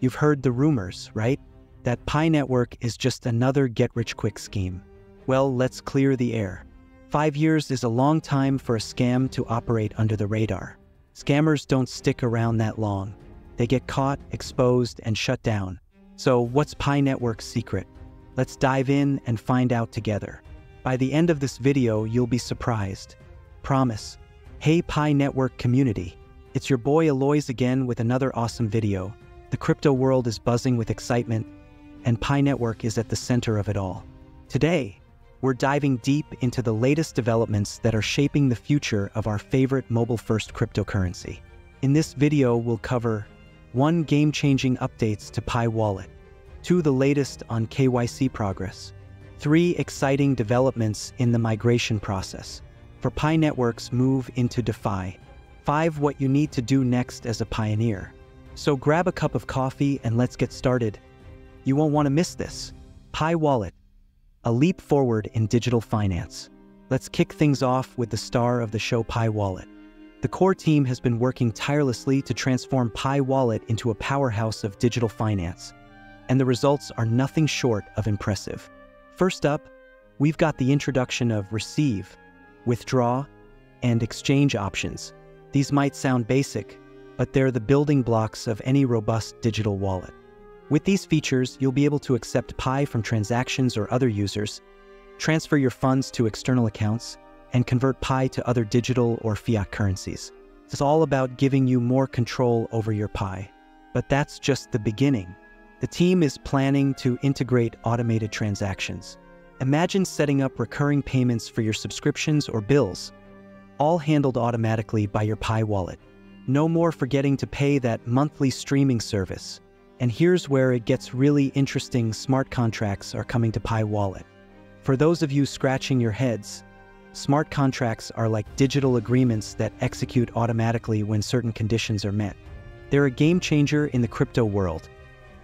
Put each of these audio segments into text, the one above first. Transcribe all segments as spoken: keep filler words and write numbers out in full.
You've heard the rumors, right? That Pi Network is just another get-rich-quick scheme. Well, let's clear the air. Five years is a long time for a scam to operate under the radar. Scammers don't stick around that long. They get caught, exposed, and shut down. So what's Pi Network's secret? Let's dive in and find out together. By the end of this video, you'll be surprised. Promise. Hey Pi Network community. It's your boy Aloys again with another awesome video. The crypto world is buzzing with excitement, and Pi Network is at the center of it all. Today, we're diving deep into the latest developments that are shaping the future of our favorite mobile-first cryptocurrency. In this video, we'll cover one game-changing updates to Pi Wallet, two the latest on K Y C progress, three exciting developments in the migration process for Pi Network's move into DeFi, five what you need to do next as a pioneer. So grab a cup of coffee and let's get started. You won't want to miss this. Pi Wallet, a leap forward in digital finance. Let's kick things off with the star of the show, Pi Wallet. The core team has been working tirelessly to transform Pi Wallet into a powerhouse of digital finance, and the results are nothing short of impressive. First up, we've got the introduction of receive, withdraw, and exchange options. These might sound basic, but they're the building blocks of any robust digital wallet. With these features, you'll be able to accept Pi from transactions or other users, transfer your funds to external accounts, and convert Pi to other digital or fiat currencies. It's all about giving you more control over your Pi. But that's just the beginning. The team is planning to integrate automated transactions. Imagine setting up recurring payments for your subscriptions or bills, all handled automatically by your Pi wallet. No more forgetting to pay that monthly streaming service. And here's where it gets really interesting. Smart contracts are coming to Pi Wallet. For those of you scratching your heads, smart contracts are like digital agreements that execute automatically when certain conditions are met. They're a game changer in the crypto world,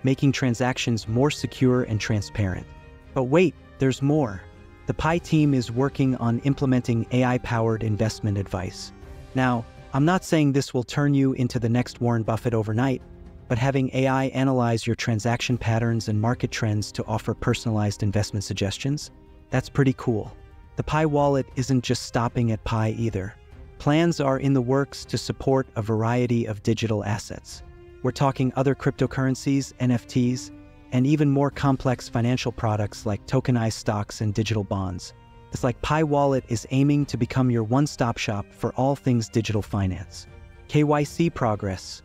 making transactions more secure and transparent. But wait, there's more. The Pi team is working on implementing A I-powered investment advice. Now, I'm not saying this will turn you into the next Warren Buffett overnight, but having A I analyze your transaction patterns and market trends to offer personalized investment suggestions, that's pretty cool. The Pi Wallet isn't just stopping at Pi either. Plans are in the works to support a variety of digital assets. We're talking other cryptocurrencies, N F Ts, and even more complex financial products like tokenized stocks and digital bonds. It's like Pi Wallet is aiming to become your one-stop shop for all things digital finance. K Y C progress,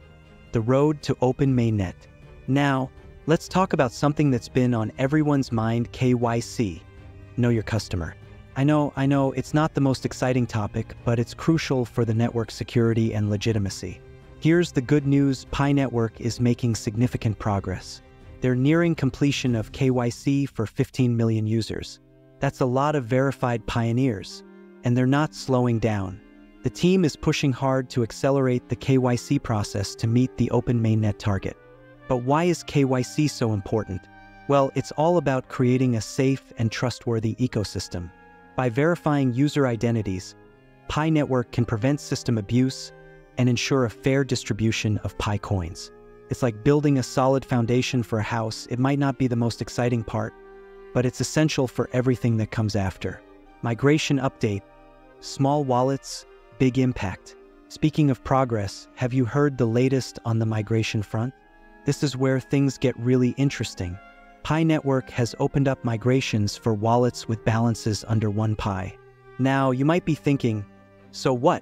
the road to Open Mainnet. Now, let's talk about something that's been on everyone's mind, K Y C. Know your customer. I know, I know, it's not the most exciting topic, but it's crucial for the network's security and legitimacy. Here's the good news, Pi Network is making significant progress. They're nearing completion of K Y C for fifteen million users. That's a lot of verified pioneers, and they're not slowing down. The team is pushing hard to accelerate the K Y C process to meet the Open Mainnet target. But why is K Y C so important? Well, it's all about creating a safe and trustworthy ecosystem. By verifying user identities, Pi Network can prevent system abuse and ensure a fair distribution of Pi coins. It's like building a solid foundation for a house. It might not be the most exciting part, but it's essential for everything that comes after. Migration update. Small wallets, big impact. Speaking of progress, have you heard the latest on the migration front? This is where things get really interesting. Pi Network has opened up migrations for wallets with balances under one Pi. Now, you might be thinking, so what?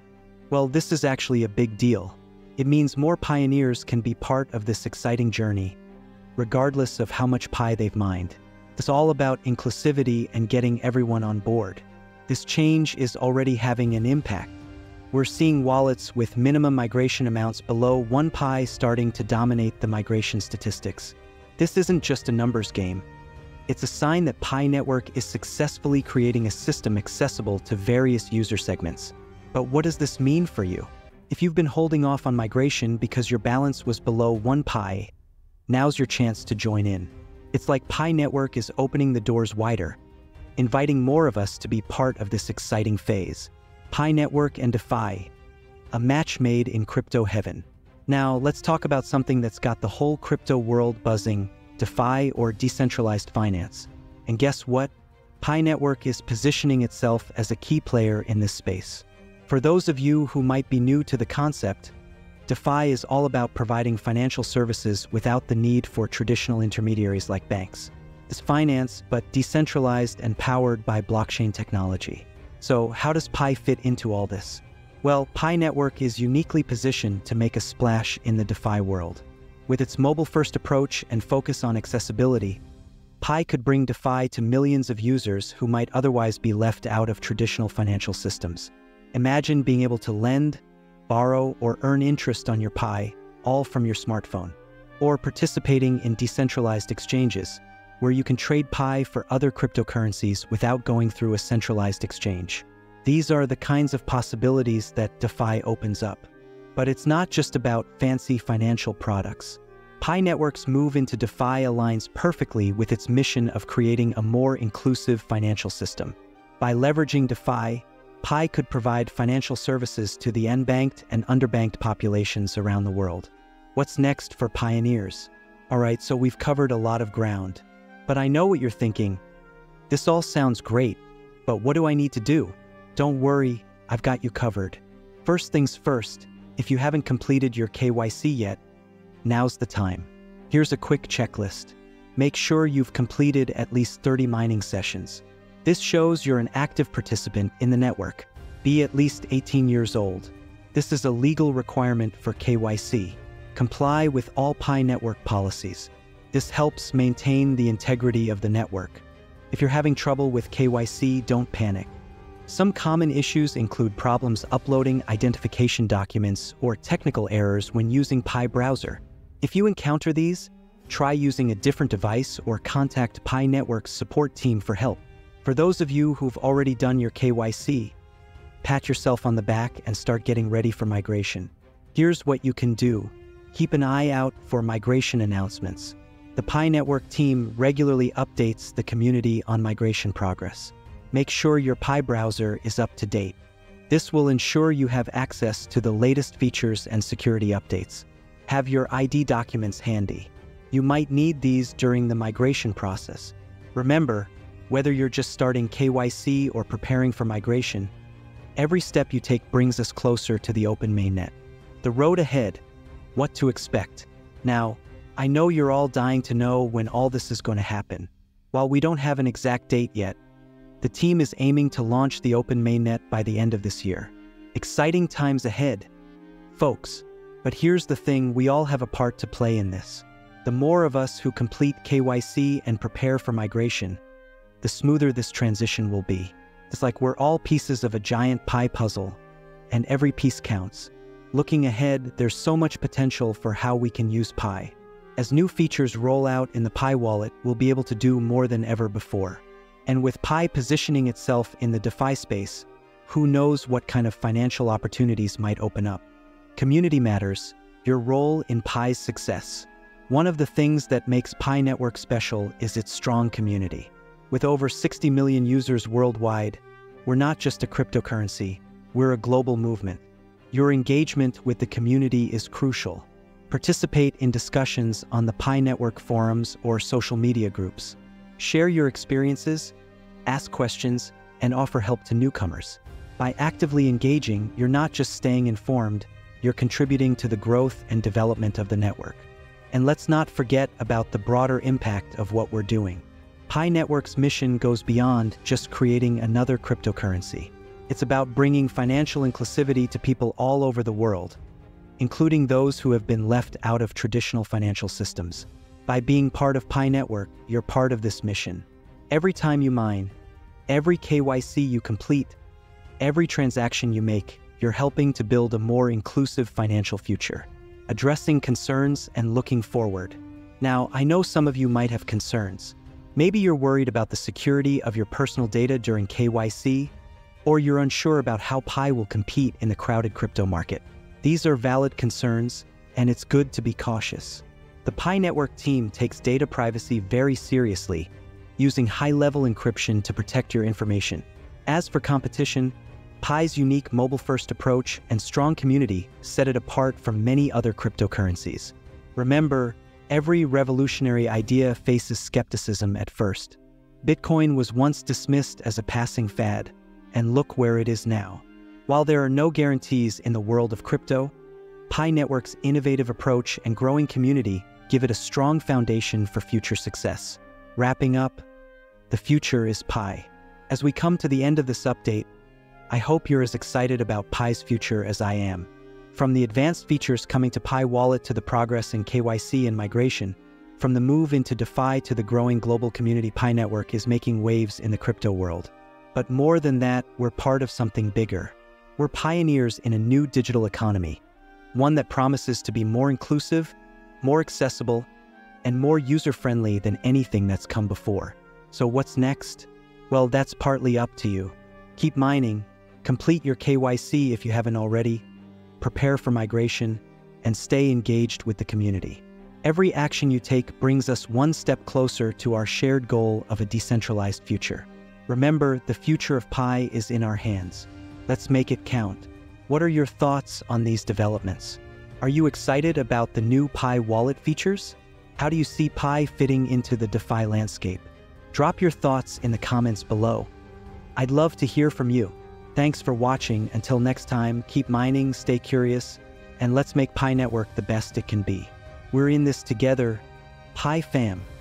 Well, this is actually a big deal. It means more pioneers can be part of this exciting journey, regardless of how much Pi they've mined. It's all about inclusivity and getting everyone on board. This change is already having an impact. We're seeing wallets with minimum migration amounts below one Pi starting to dominate the migration statistics. This isn't just a numbers game. It's a sign that Pi Network is successfully creating a system accessible to various user segments. But what does this mean for you? If you've been holding off on migration because your balance was below one Pi, now's your chance to join in. It's like Pi Network is opening the doors wider, inviting more of us to be part of this exciting phase. Pi Network and DeFi, a match made in crypto heaven. Now, let's talk about something that's got the whole crypto world buzzing, DeFi or decentralized finance. And guess what? Pi Network is positioning itself as a key player in this space. For those of you who might be new to the concept, DeFi is all about providing financial services without the need for traditional intermediaries like banks. It's finance, but decentralized and powered by blockchain technology. So how does Pi fit into all this? Well, Pi Network is uniquely positioned to make a splash in the DeFi world. With its mobile-first approach and focus on accessibility, Pi could bring DeFi to millions of users who might otherwise be left out of traditional financial systems. Imagine being able to lend, borrow, or earn interest on your Pi, all from your smartphone, or participating in decentralized exchanges, where you can trade Pi for other cryptocurrencies without going through a centralized exchange. These are the kinds of possibilities that DeFi opens up. But it's not just about fancy financial products. Pi Network's move into DeFi aligns perfectly with its mission of creating a more inclusive financial system. By leveraging DeFi, Pi could provide financial services to the unbanked and underbanked populations around the world. What's next for pioneers? All right, so we've covered a lot of ground. But I know what you're thinking. This all sounds great, but what do I need to do? Don't worry, I've got you covered. First things first, if you haven't completed your K Y C yet, now's the time. Here's a quick checklist. Make sure you've completed at least thirty mining sessions. This shows you're an active participant in the network. Be at least eighteen years old. This is a legal requirement for K Y C. Comply with all Pi Network policies. This helps maintain the integrity of the network. If you're having trouble with K Y C, don't panic. Some common issues include problems uploading identification documents or technical errors when using Pi Browser. If you encounter these, try using a different device or contact Pi Network's support team for help. For those of you who've already done your K Y C, pat yourself on the back and start getting ready for migration. Here's what you can do. Keep an eye out for migration announcements. The Pi Network team regularly updates the community on migration progress. Make sure your Pi browser is up to date. This will ensure you have access to the latest features and security updates. Have your I D documents handy. You might need these during the migration process. Remember, whether you're just starting K Y C or preparing for migration, every step you take brings us closer to the Open Mainnet. The road ahead, what to expect. Now, I know you're all dying to know when all this is going to happen. While we don't have an exact date yet, the team is aiming to launch the Open Mainnet by the end of this year. Exciting times ahead, folks. But here's the thing, we all have a part to play in this. The more of us who complete K Y C and prepare for migration, the smoother this transition will be. It's like we're all pieces of a giant Pi puzzle, and every piece counts. Looking ahead, there's so much potential for how we can use Pi. As new features roll out in the Pi Wallet, we'll be able to do more than ever before. And with Pi positioning itself in the DeFi space, who knows what kind of financial opportunities might open up. Community matters, your role in Pi's success. One of the things that makes Pi Network special is its strong community. With over sixty million users worldwide, we're not just a cryptocurrency, we're a global movement. Your engagement with the community is crucial. Participate in discussions on the Pi Network forums or social media groups. Share your experiences, ask questions, and offer help to newcomers. By actively engaging, you're not just staying informed, you're contributing to the growth and development of the network. And let's not forget about the broader impact of what we're doing. Pi Network's mission goes beyond just creating another cryptocurrency. It's about bringing financial inclusivity to people all over the world, including those who have been left out of traditional financial systems. By being part of Pi Network, you're part of this mission. Every time you mine, every K Y C you complete, every transaction you make, you're helping to build a more inclusive financial future, addressing concerns and looking forward. Now, I know some of you might have concerns. Maybe you're worried about the security of your personal data during K Y C, or you're unsure about how Pi will compete in the crowded crypto market. These are valid concerns, and it's good to be cautious. The Pi Network team takes data privacy very seriously, using high-level encryption to protect your information. As for competition, Pi's unique mobile-first approach and strong community set it apart from many other cryptocurrencies. Remember, every revolutionary idea faces skepticism at first. Bitcoin was once dismissed as a passing fad, and look where it is now. While there are no guarantees in the world of crypto, Pi Network's innovative approach and growing community give it a strong foundation for future success. Wrapping up, the future is Pi. As we come to the end of this update, I hope you're as excited about Pi's future as I am. From the advanced features coming to Pi Wallet to the progress in K Y C and migration, from the move into DeFi to the growing global community, Pi Network is making waves in the crypto world. But more than that, we're part of something bigger. We're pioneers in a new digital economy, one that promises to be more inclusive, more accessible, and more user-friendly than anything that's come before. So what's next? Well, that's partly up to you. Keep mining, complete your K Y C if you haven't already, prepare for migration, and stay engaged with the community. Every action you take brings us one step closer to our shared goal of a decentralized future. Remember, the future of Pi is in our hands. Let's make it count. What are your thoughts on these developments? Are you excited about the new Pi Wallet features? How do you see Pi fitting into the DeFi landscape? Drop your thoughts in the comments below. I'd love to hear from you. Thanks for watching. Until next time, keep mining, stay curious, and let's make Pi Network the best it can be. We're in this together, Pi fam.